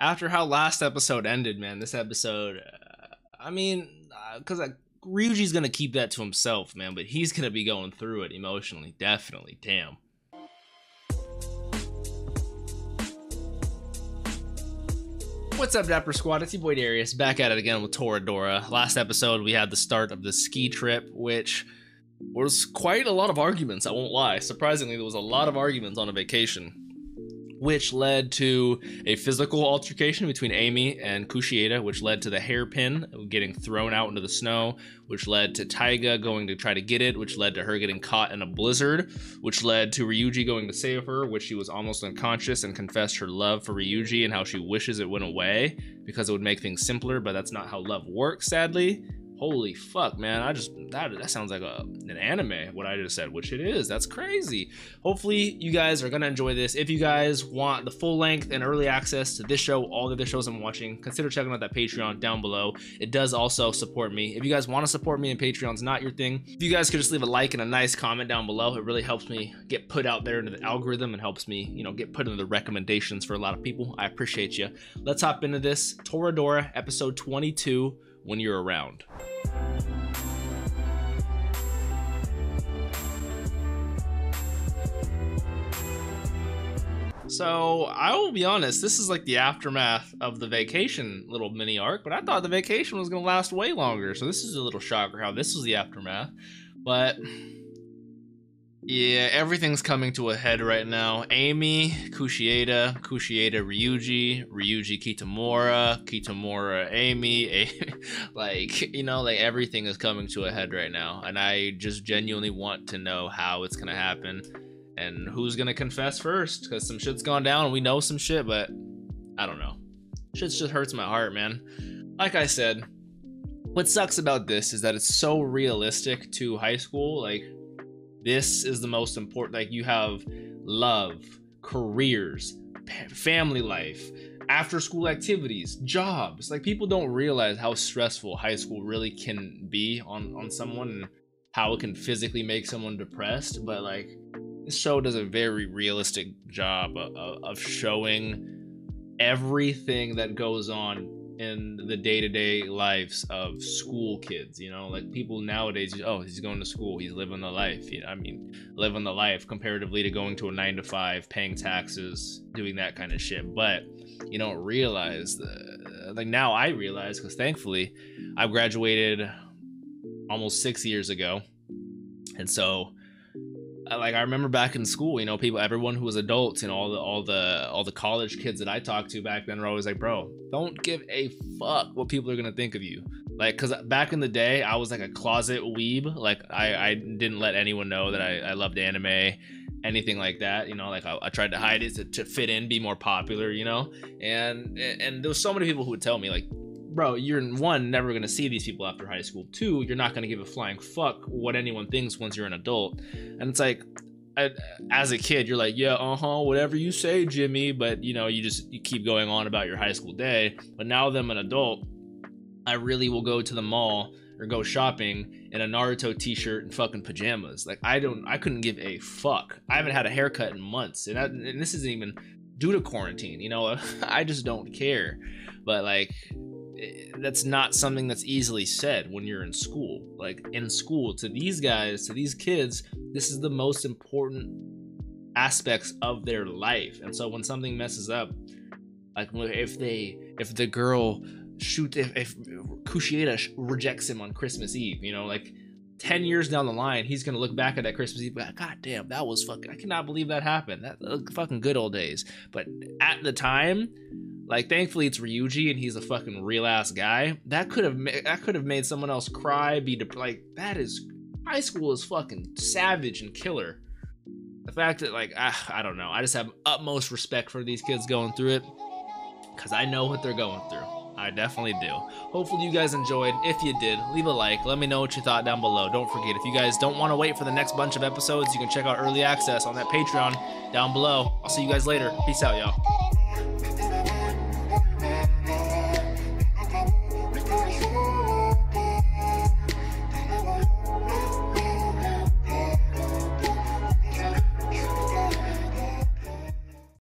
after how last episode ended, man, this episode, I mean, because Ryuji's going to keep that to himself, man, but he's going to be going through it emotionally, definitely, damn. What's up, Dapper Squad? It's your boy Darius, back at it again with Toradora. Last episode, we had the start of the ski trip, which was quite a lot of arguments, I won't lie. Surprisingly, there was a lot of arguments on a vacation, which led to a physical altercation between Ami and Kushieda, which led to the hairpin getting thrown out into the snow, which led to Taiga going to try to get it, which led to her getting caught in a blizzard, which led to Ryuji going to save her, which she was almost unconscious and confessed her love for Ryuji and how she wishes it went away because it would make things simpler, but that's not how love works, sadly. Holy fuck, man, that sounds like an anime, what I just said, which it is. That's crazy. Hopefully you guys are gonna enjoy this. If you guys want the full length and early access to this show, all the other shows I'm watching, consider checking out that Patreon down below. It does also support me. If you guys want to support me and Patreon's not your thing, if you guys could just leave a like and a nice comment down below, it really helps me get put out there into the algorithm and helps me, you know, get put into the recommendations for a lot of people. I appreciate you. Let's hop into this Toradora episode 22, When You're Around. So I will be honest, this is like the aftermath of the vacation little mini arc, but I thought the vacation was gonna last way longer, so this is a little shocker how this was the aftermath. But yeah, everything's coming to a head right now. Ami, Kushieda, Kushieda, Ryuji, Ryuji, Kitamura, Kitamura, Ami, like, you know, like everything is coming to a head right now. And I just genuinely want to know how it's going to happen and who's going to confess first, because some shit's gone down and we know some shit, but I don't know. Shit just hurts my heart, man. Like I said, what sucks about this is that it's so realistic to high school. Like, this is the most important. Like, you have love, careers, family life, after school activities, jobs. Like, people don't realize how stressful high school really can be on someone and how it can physically make someone depressed. But like, this show does a very realistic job of showing everything that goes on in the day-to-day lives of school kids, you know? Like, people nowadays, oh, he's going to school, he's living the life. You know, I mean, living the life comparatively to going to a 9-to-5, paying taxes, doing that kind of shit. But you don't realize, like, now I realize, because thankfully I graduated almost 6 years ago. And so, like, I remember back in school, you know, people, everyone who was adults, and all the college kids that I talked to back then were always like, bro, don't give a fuck what people are gonna think of you. Like, because back in the day, I was like a closet weeb. Like, I didn't let anyone know that I loved anime, anything like that, you know. Like, I tried to hide it to fit in, be more popular, you know. And there was so many people who would tell me, like, bro, you're, one, never gonna see these people after high school. Two, you're not gonna give a flying fuck what anyone thinks once you're an adult. And it's like, as a kid, you're like, yeah, whatever you say, Jimmy. But you know, you keep going on about your high school day. But now that I'm an adult, I really will go to the mall or go shopping in a Naruto t-shirt and fucking pajamas. Like, I couldn't give a fuck. I haven't had a haircut in months, and this isn't even due to quarantine, you know. I just don't care. But like, that's not something that's easily said when you're in school. Like, in school, to these guys, to these kids, this is the most important aspects of their life. And so when something messes up, like if Kushieda rejects him on Christmas Eve, you know, like 10 years down the line, he's gonna look back at that Christmas Eve, like, god damn, that was fucking, I cannot believe that happened. That fucking good old days. But at the time, like, thankfully it's Ryuji and he's a fucking real ass guy. That could have made someone else cry, like, that is, high school is fucking savage and killer. The fact that, like, I don't know, I just have utmost respect for these kids going through it, because I know what they're going through. I definitely do. Hopefully you guys enjoyed. If you did, leave a like. Let me know what you thought down below. Don't forget, if you guys don't want to wait for the next bunch of episodes, you can check out early access on that Patreon down below. I'll see you guys later. Peace out, y'all.